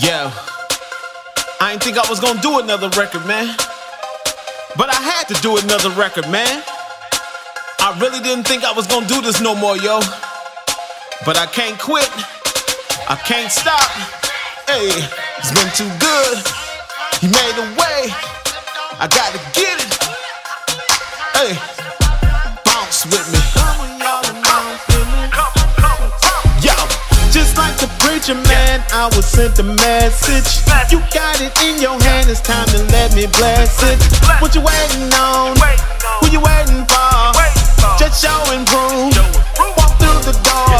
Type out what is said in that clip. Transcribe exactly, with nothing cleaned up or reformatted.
Yeah, I ain't think I was gonna do another record, man. But I had to do another record, man. I really didn't think I was gonna do this no more, yo. But I can't quit, I can't stop. Hey, it's been too good. He made a way, I gotta get it. Hey, bounce with me. Preacher man, I was sent a message. You got it in your hand, it's time to let me bless it. What you waiting on? Who you waiting for? Just show and prove. Walk through the door.